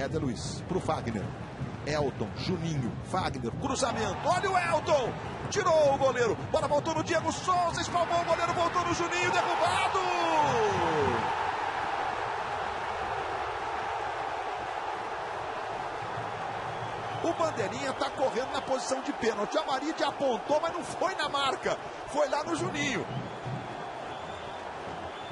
Éder Luiz pro Fagner. Elton, Juninho, Fagner, cruzamento, olha o Elton, tirou o goleiro, bola voltou no Diego Souza, espalmou o goleiro, voltou no Juninho, derrubado! O Bandeirinha tá correndo na posição de pênalti, a Marília apontou, mas não foi na marca, foi lá no Juninho.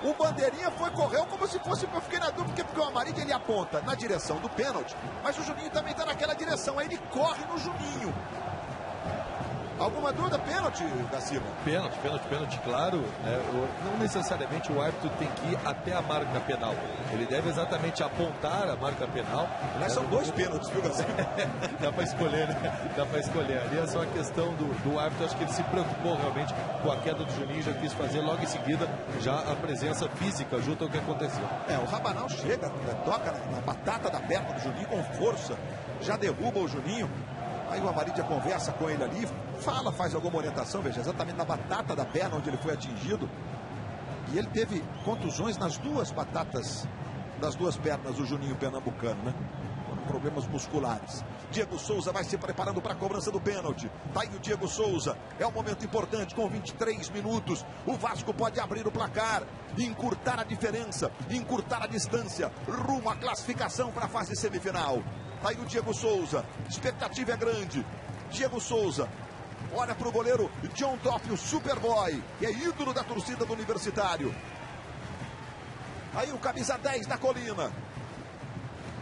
O Bandeirinha foi, correu como se fosse... Eu fiquei na dúvida porque o Amarildo ele aponta na direção do pênalti, mas o Juninho também está naquela direção, aí ele corre no Juninho. Alguma dúvida? Pênalti, da Silva? Pênalti, claro. Né? Não necessariamente o árbitro tem que ir até a marca penal. Ele deve exatamente apontar a marca penal. Mas são dois pênaltis, viu, da Silva? Dá para escolher, né? Dá para escolher. Ali é só a questão do árbitro. Acho que ele se preocupou realmente com a queda do Juninho. Já quis fazer logo em seguida já a presença física junto ao que aconteceu. É, o Rabanal chega, toca na batata da perna do Juninho com força. Já derruba o Juninho. Aí o Amarídia conversa com ele ali, fala, faz alguma orientação, veja, exatamente na batata da perna onde ele foi atingido. E ele teve contusões nas duas batatas, das duas pernas, o Juninho Pernambucano, né? Foram problemas musculares. Diego Souza vai se preparando para a cobrança do pênalti. Tá aí o Diego Souza. É um momento importante, com 23 minutos. O Vasco pode abrir o placar, encurtar a diferença, encurtar a distância, rumo à classificação para a fase semifinal. Aí o Diego Souza, expectativa é grande. Diego Souza olha para o goleiro John Tóffio, Superboy, que é ídolo da torcida do Universitário. Aí o camisa 10 da colina.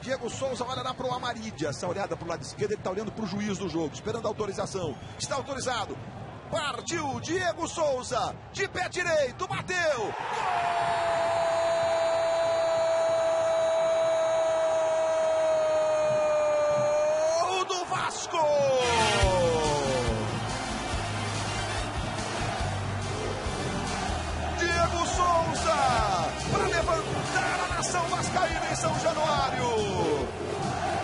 Diego Souza olha lá para o Amarídia. Essa olhada para o lado esquerdo, ele está olhando para o juiz do jogo, esperando a autorização. Está autorizado. Partiu Diego Souza, de pé direito, bateu. Gol! Vasco! Diego Souza para levantar a nação vascaína em São Januário.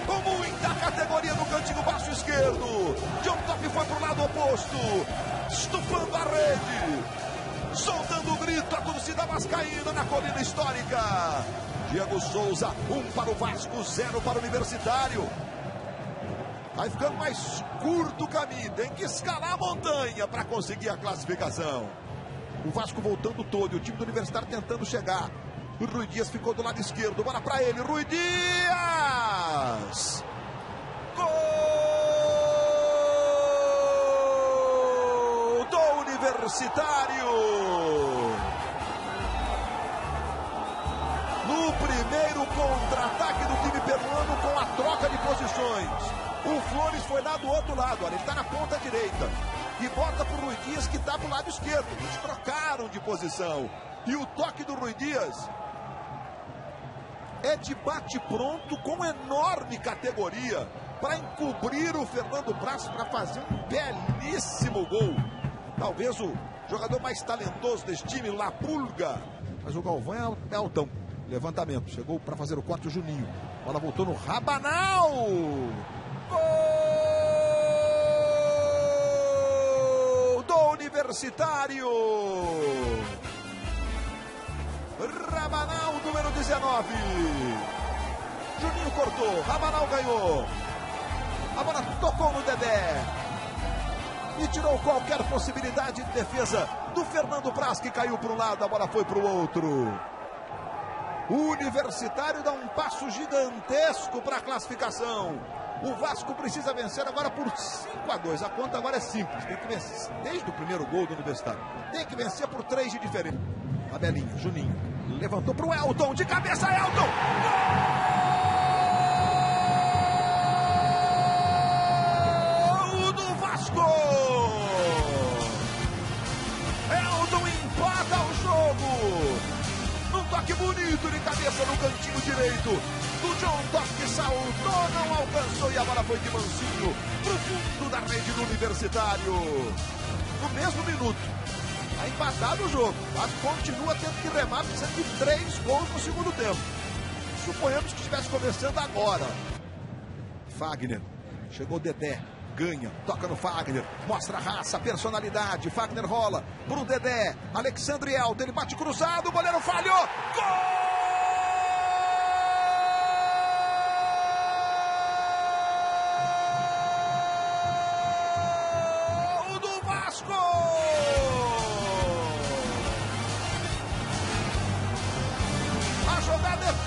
Com muita categoria no cantinho baixo esquerdo. John Tóffio foi para o lado oposto, estufando a rede, soltando o grito, a torcida vascaína na colina histórica. Diego Souza, 1 para o Vasco, 0 para o Universitário. Vai ficando mais curto o caminho, tem que escalar a montanha para conseguir a classificação. O Vasco voltando todo, o time do Universitário tentando chegar. O Rui Dias ficou do lado esquerdo, bola para ele, Rui Dias! Gol do Universitário! No primeiro contra-ataque do time peruano com a troca de posições. O Flores foi lá do outro lado, olha, ele está na ponta direita. E bota para o Rui Dias, que está para o lado esquerdo. Eles trocaram de posição. E o toque do Rui Dias é de bate-pronto, com enorme categoria, para encobrir o Fernando Prass, para fazer um belíssimo gol. Talvez o jogador mais talentoso desse time, La Pulga. Mas o Galvão é Elton. Levantamento, chegou para fazer o quarto Juninho. Bola voltou no Rabanal. Gol do Universitário! Rabanal, número 19. Juninho cortou, Rabanal ganhou. A bola tocou no Dedé e tirou qualquer possibilidade de defesa do Fernando Prass, que caiu para um lado, a bola foi para o outro. O Universitário dá um passo gigantesco para a classificação. O Vasco precisa vencer agora por 5-2. A conta agora é simples. Tem que vencer desde o primeiro gol do Universitário. Tem que vencer por 3 de diferença. Abelinho, Juninho. Levantou para o Elton. De cabeça, Elton! Gol do Vasco! Elton empata o jogo. Num toque bonito de cabeça no cantinho direito. Do John Tóffio, que saltou, não alcançou e a bola foi de mansinho pro fundo da rede do Universitário. No mesmo minuto, tá empatado o jogo, mas continua tendo que remar, precisando de 3 gols no segundo tempo. Suponhamos que estivesse começando agora. Fagner, chegou Dedé, ganha, toca no Fagner, mostra a raça, a personalidade. Fagner rola pro Dedé, Alexandre Alto, ele bate cruzado, o goleiro falhou, gol!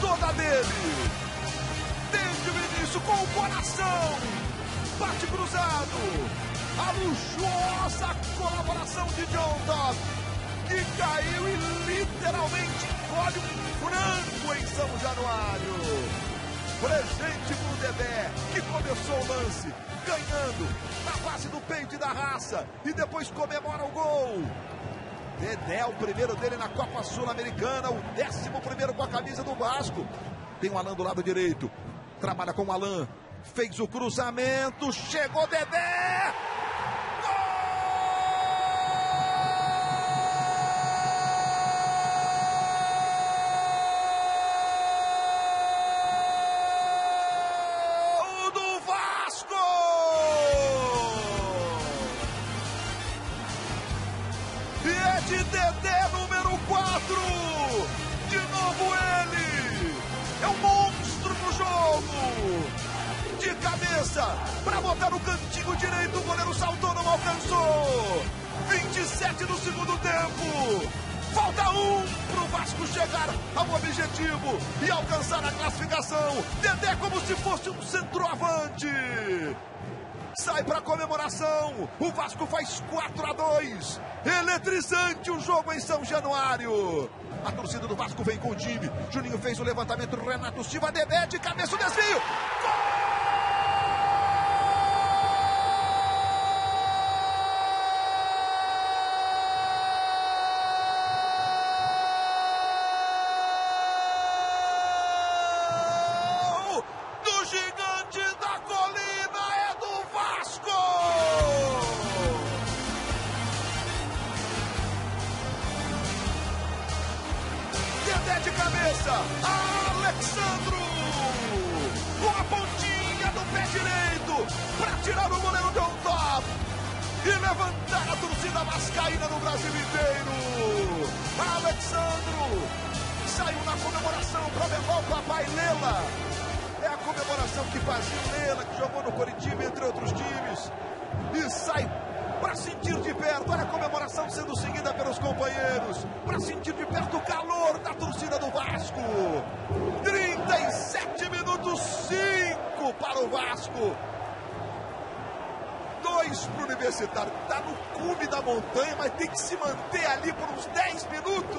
toda dele. Desde o início com o coração. Bate cruzado. A luxuosa colaboração de John Tóffio, que caiu e literalmente engole um frango em São Januário. Presente pro Dedé, que começou o lance ganhando na base do peito e da raça e depois comemora o gol. Dedé, o primeiro dele na Copa Sul-Americana, o 11º com a camisa do Vasco. Tem o Alain do lado direito, trabalha com o Alain, fez o cruzamento, chegou Dedé! De Dedé, número 4. De novo ele. É um monstro no jogo. De cabeça, para botar no cantinho direito, o goleiro saltou, não alcançou. 27 do segundo tempo. Falta um pro Vasco chegar ao objetivo e alcançar a classificação. Dedé como se fosse um centroavante. Sai para comemoração, o Vasco faz 4-2, eletrizante o jogo em São Januário. A torcida do Vasco vem com o time, Juninho fez o levantamento, Renato Silva, Dedé de cabeça, o desvio, gol! De cabeça, Alexandro, com a pontinha do pé direito, para tirar o goleiro de um top e levantar a torcida vascaína no Brasil inteiro. Alexandro saiu na comemoração para levar o papai Lela. É a comemoração que fazia o Lela, que jogou no Corinthians, entre outros times, e sai para sentir de perto. Olha a comemoração sendo seguida pelos companheiros, para sentir de perto o calor da torcida do Vasco. 37 minutos 5 para o Vasco, 2 para o Universitário. Está no cume da montanha, mas tem que se manter ali por uns 10 minutos.